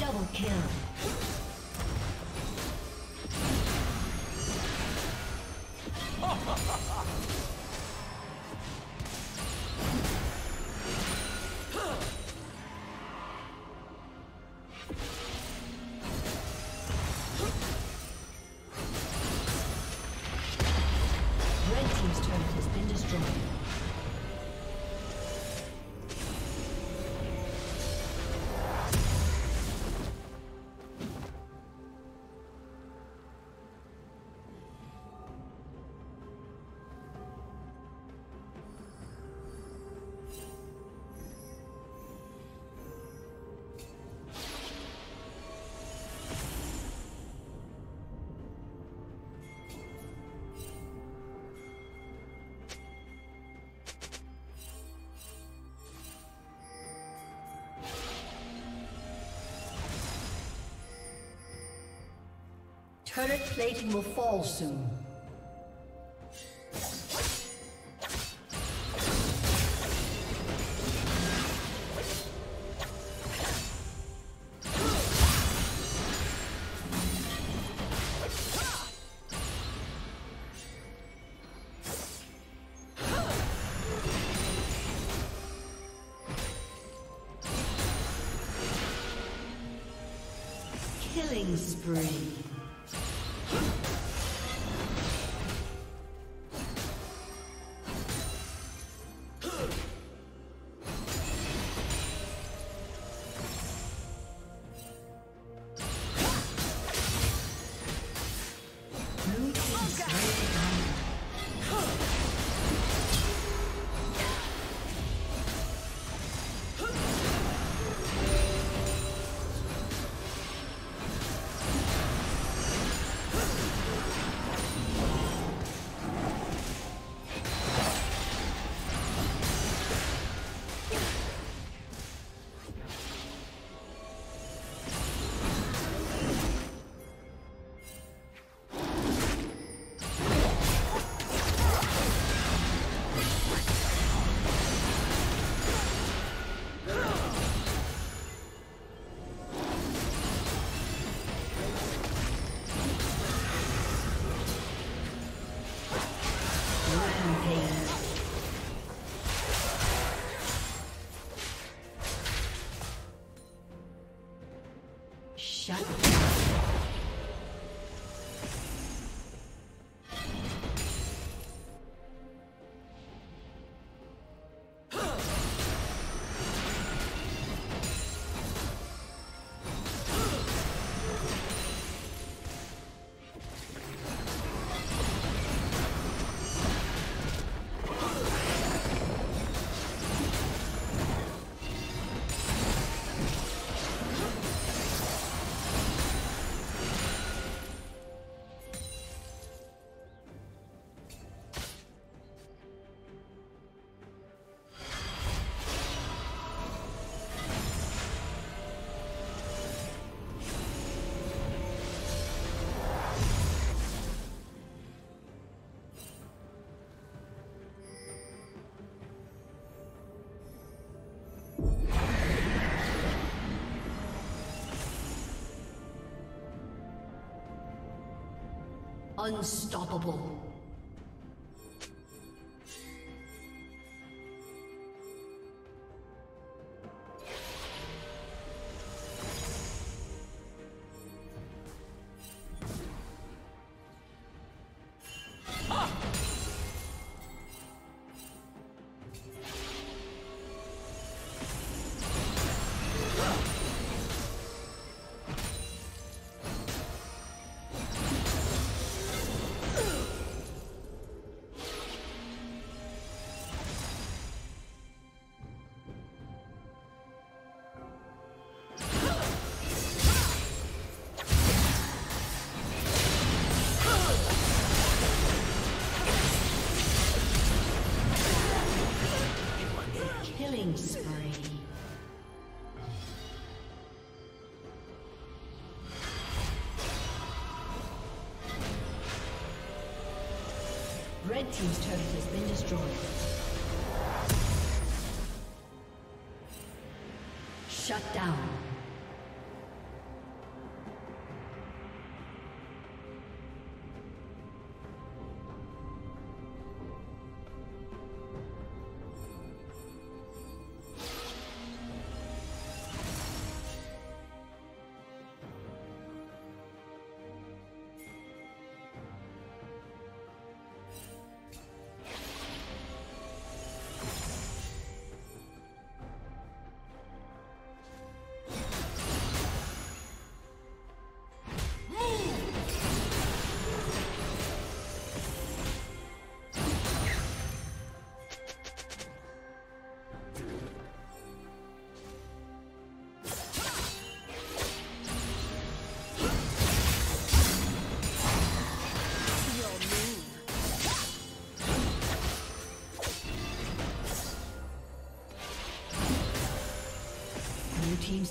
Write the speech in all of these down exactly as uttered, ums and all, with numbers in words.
Double kill. Turret plating will fall soon. Killing spree. Blue team's turret down. Shut up. Unstoppable. Red team's turret has been destroyed. Shut down. Team's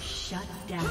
Shut down.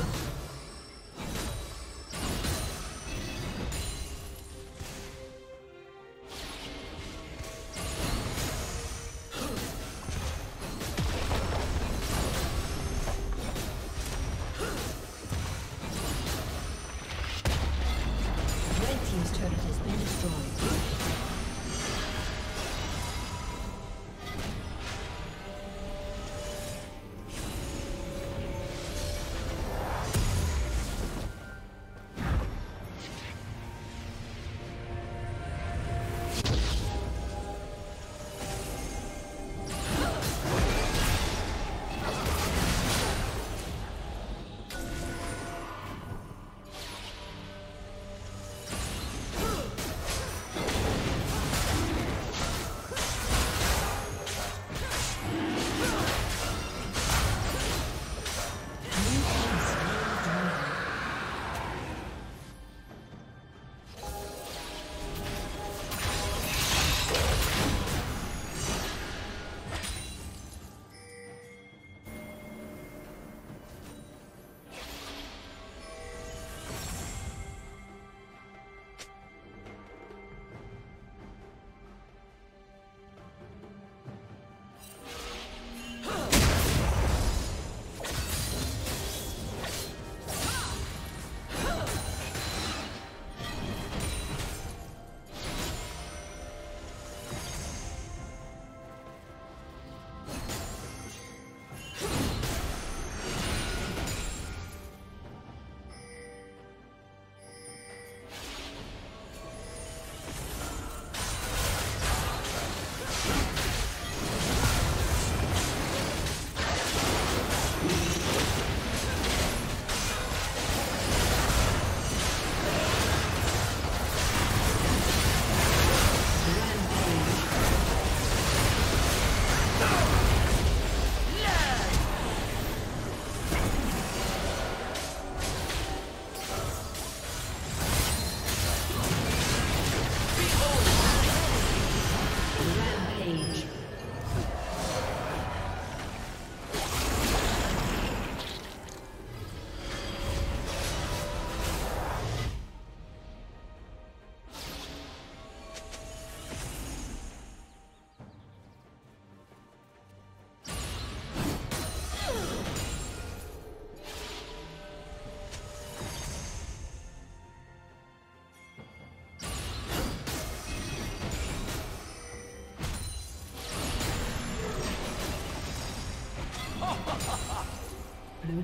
Blue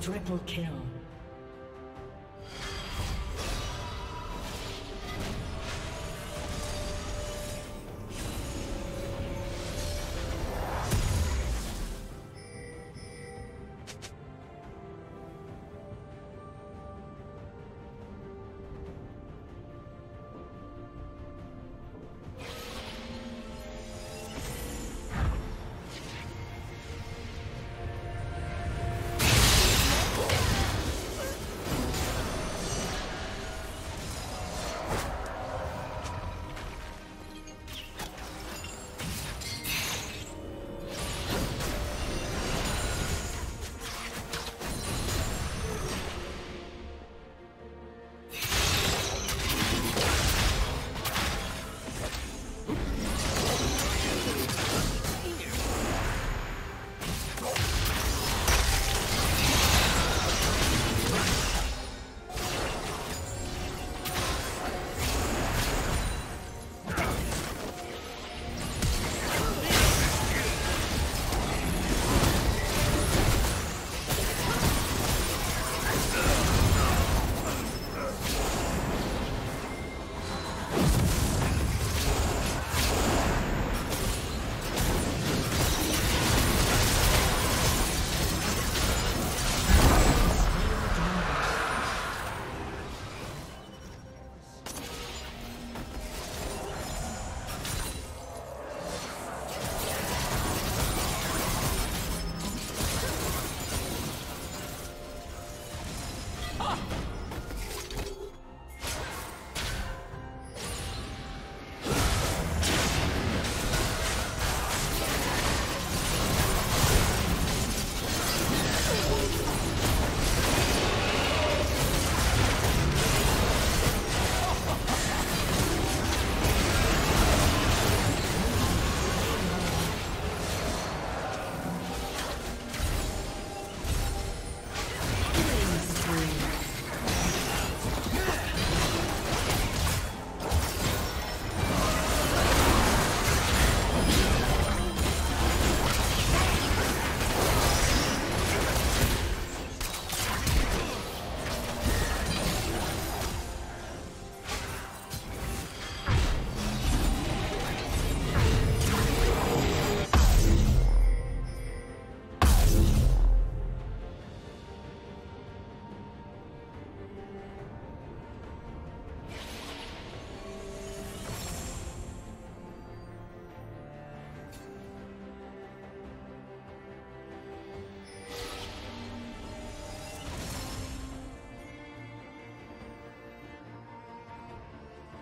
Triple kill.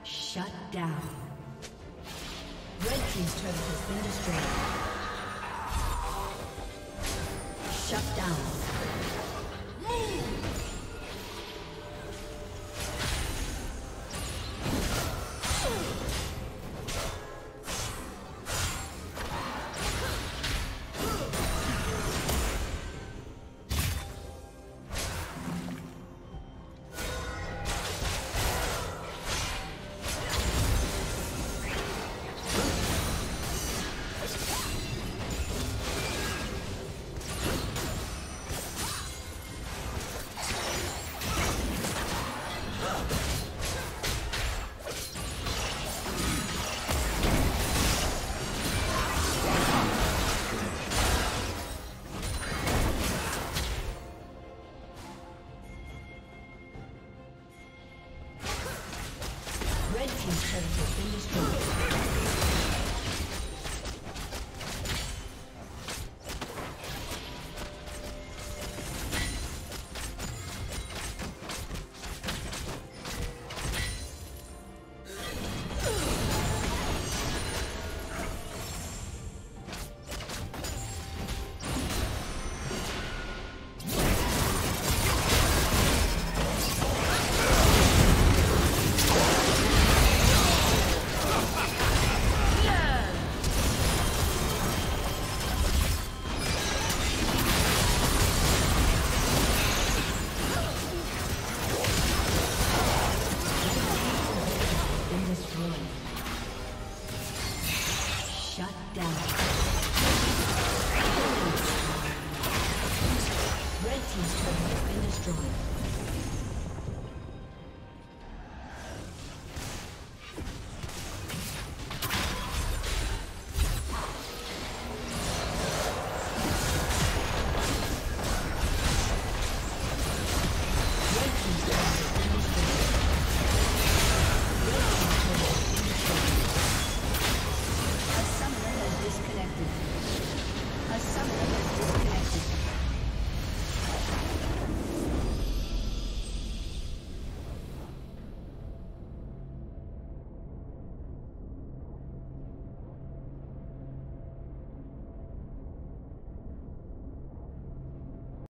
Shut down. Red team's turret has been destroyed. Shut down. Move! been destroyed.